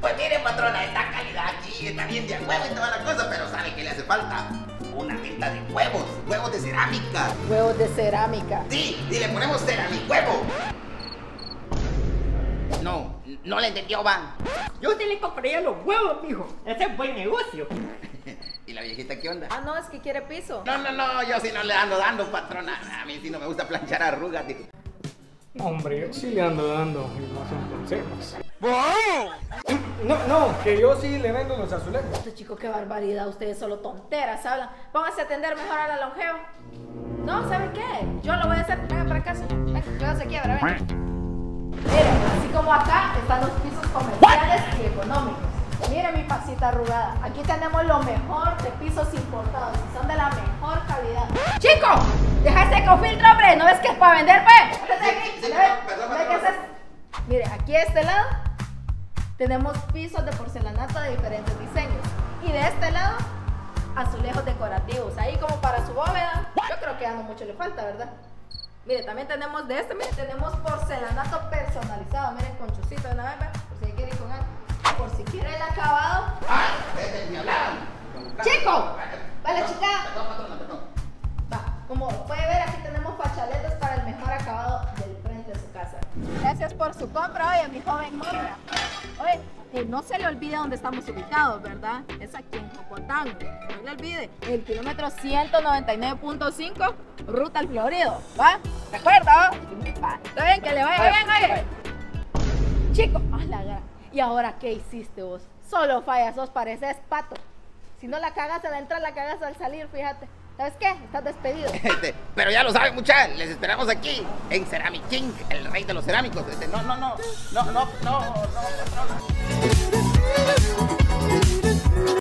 Pues mire, patrona, está calidad aquí, está bien de huevo y toda la cosa, pero ¿sabe qué le hace falta? Una venta de huevos, huevos de cerámica. ¿Huevos de cerámica? Sí, y le ponemos Ceramic Huevo. No, no le entendió, van. Yo sí le compraría los huevos, mijo. Ese es buen negocio. ¿Y la viejita qué onda? Ah, no, es que quiere piso. No, no, no, yo sí no le ando dando, patrona. A mí sí no me gusta planchar arrugas, digo. Hombre, yo sí le ando dando, y no son consejos. ¡Wow! No, no, que yo sí le vendo los azulejos. Estos chicos, qué barbaridad, ustedes solo tonteras hablan. Vamos a atender mejor a la longeva. No, ¿saben qué? Yo lo voy a hacer. Venga para acá, señor. Venga, yo no se quiebra, venga. Miren, así como acá están los pisos comerciales y económicos. Miren mi pasita arrugada. Aquí tenemos lo mejor de pisos importados. Son de la mejor calidad. ¡Chico! ¡Deja ese cofiltro, hombre! ¿No ves que es para vender, pues? Mire, aquí a este lado tenemos pisos de porcelanato de diferentes diseños. Y de este lado, azulejos decorativos. Ahí como para su bóveda. Yo creo que ya no mucho le falta, ¿verdad? Mire, también tenemos de este, mire, tenemos porcelanato personalizado. Miren, con chucito de nave, por si quiere ir con algo. Por si quiere el acabado. ¡Ay! ¡Vete, me hablaron! ¡Chico! ¡Vale, chica! Perdón, patrona, perdón. Va, como puede ver, aquí tenemos fachaletas para el mejor acabado del frente de su casa. Gracias por su compra, oye, mi joven morra. Oye, que no se le olvide dónde estamos ubicados, ¿verdad? Es aquí en Jocotán, no le olvide. El kilómetro 199.5, ruta al Florido, ¿va? ¿De acuerdo? Está bien, que le vaya bien, oye. Chico, ¡ah, la gran! ¿Y ahora qué hiciste vos? Solo fallas, vos pareces pato. Si no la cagas al entrar, la cagas al salir, fíjate. ¿Sabes qué? Estás despedido. Pero ya lo saben, muchachos. Les esperamos aquí en Ceramic King, el rey de los cerámicos. No, no, no. No, no, no, no, no.